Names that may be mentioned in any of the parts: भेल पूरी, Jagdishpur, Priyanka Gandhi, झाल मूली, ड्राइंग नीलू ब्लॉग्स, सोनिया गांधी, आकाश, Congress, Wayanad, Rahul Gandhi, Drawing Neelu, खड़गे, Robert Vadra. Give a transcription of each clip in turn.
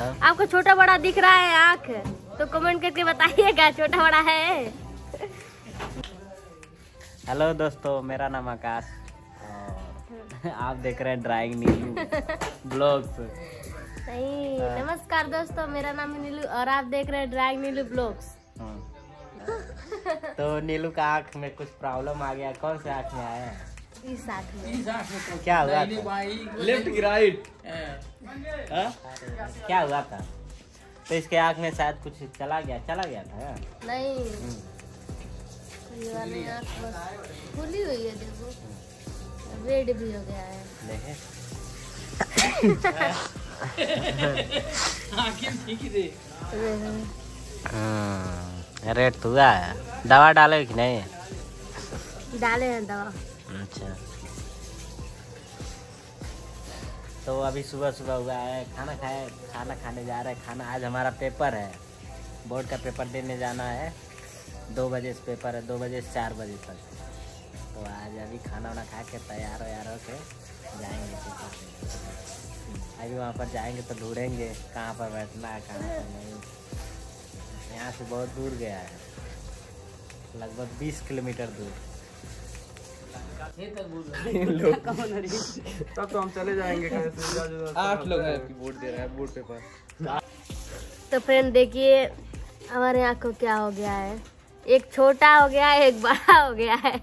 था। आपको छोटा बड़ा दिख रहा है आँख तो कमेंट करके बताइएगा छोटा बड़ा है। हेलो दोस्तों, मेरा नाम आकाश और आप देख रहे हैं ड्राइंग नीलू ब्लॉग्स। नहीं नमस्कार दोस्तों, मेरा नाम है नीलू और आप देख रहे हैं ड्राइंग नीलू ब्लॉग्स। तो नीलू का आँख में कुछ प्रॉब्लम आ गया। कौन से आँख में आया है? इस आँख में क्या हुआ था? लेफ्ट की राइट क्या हुआ था? तो इसके आँख में शायद कुछ चला गया था। नहीं ये वाली आँख खुली हुई है, देखो रेड भी हो गया है। रेड तो हुआ है। दवा डाले कि नहीं? डाले हैं दवा। अच्छा, तो अभी सुबह हुआ है, खाना खाने जा रहा है। खाना आज हमारा पेपर है, बोर्ड का पेपर देने जाना है। 2 बजे से पेपर है, 2 बजे से 4 बजे तक। तो आज अभी खाना वाना खा के तैयार होके जाएंगे पेपर। अभी वहाँ पर जाएंगे तो ढूंढेंगे कहाँ पर बैठना है, कहाँ पर नहीं। यहाँ से बहुत दूर गया है, लगभग 20 किलोमीटर दूर। तब तो हम चले जाएंगे। 8 लोग हैं, बोर्ड दे रहा है बोर्ड पेपर। तो फ्रेंड देखिए हमारे यहाँ को क्या हो गया है। एक छोटा हो गया है, एक बड़ा हो गया है।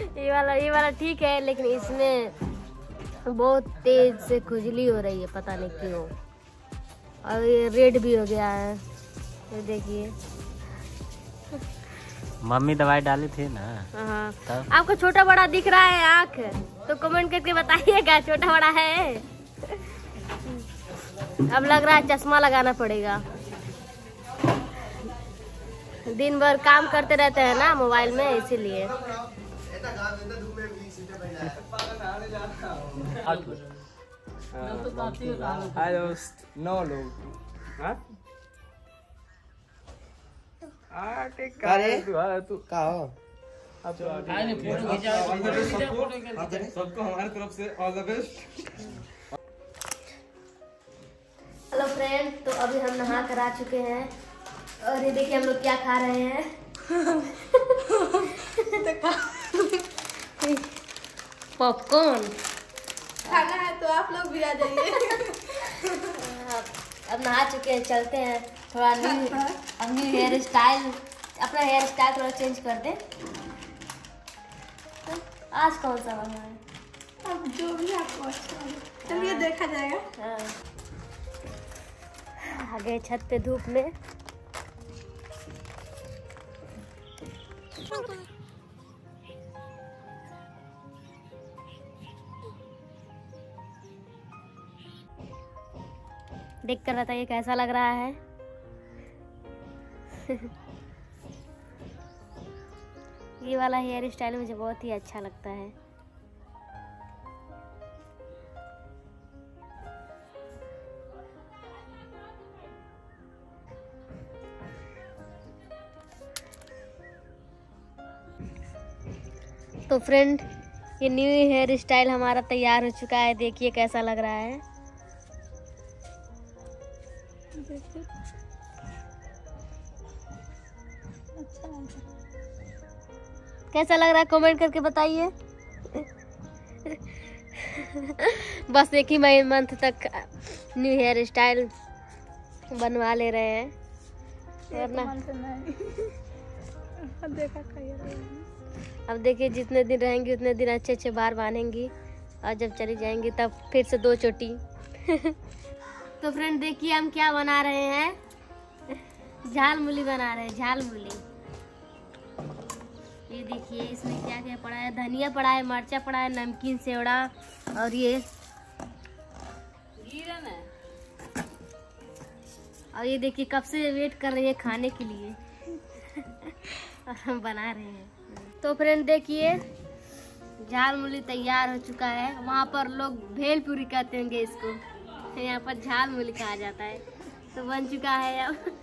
ये वाला ठीक है, लेकिन इसमें बहुत तेज से खुजली हो रही है, पता नहीं क्यों। और ये रेड भी हो गया है, ये देखिए। मम्मी दवाई डाली थी ना। तब आपको छोटा बड़ा दिख रहा है आँख तो कमेंट करके बताइएगा छोटा बड़ा है। अब लग रहा है चश्मा लगाना पड़ेगा। दिन भर काम करते रहते हैं ना मोबाइल में, इसीलिए। तू सबको हमारे तरफ से all the best. Hello friend, तो अभी हम नहा कर आ चुके हैं और ये देखिए हम लोग क्या खा रहे हैं। पॉपकॉर्न। खाना है तो आप लोग भी आ जाइए। अब नहा चुके हैं, चलते हैं थोड़ा न्यू हेयर स्टाइल, अपना हेयर स्टाइल थोड़ा चेंज कर दे। तो आज कौन सा वाला है? अब जो भी आपको अच्छा लगे, चलिए देखा जाएगा। आ गए छत पे धूप में। देख कर बताइए कैसा लग रहा है। ये वाला हेयर स्टाइल मुझे बहुत ही अच्छा लगता है। तो फ्रेंड ये न्यू हेयर स्टाइल हमारा तैयार हो चुका है, देखिए कैसा लग रहा है। कैसा लग रहा है कमेंट करके बताइए। बस एक ही मंथ तक न्यू हेयर स्टाइल बनवा ले रहे हैं, वरना अब देखिए जितने दिन रहेंगी उतने दिन अच्छे बार बांधेंगी और जब चली जाएंगी तब फिर से 2 चोटी। तो फ्रेंड देखिए हम क्या बना रहे हैं, झाल मूली बना रहे हैं। झाल मूली, ये देखिए इसमें क्या क्या पड़ा है। धनिया पड़ा है, मिर्चा पड़ा है, नमकीन सेवड़ा और ये देखिए कब से वेट कर रही है खाने के लिए। और हम बना रहे हैं। तो फ्रेंड देखिए झाल मूली तैयार हो चुका है। वहाँ पर लोग भेल पूरी कहते होंगे इसको, यहाँ पर झाल मूली कहा जाता है। तो बन चुका है अब।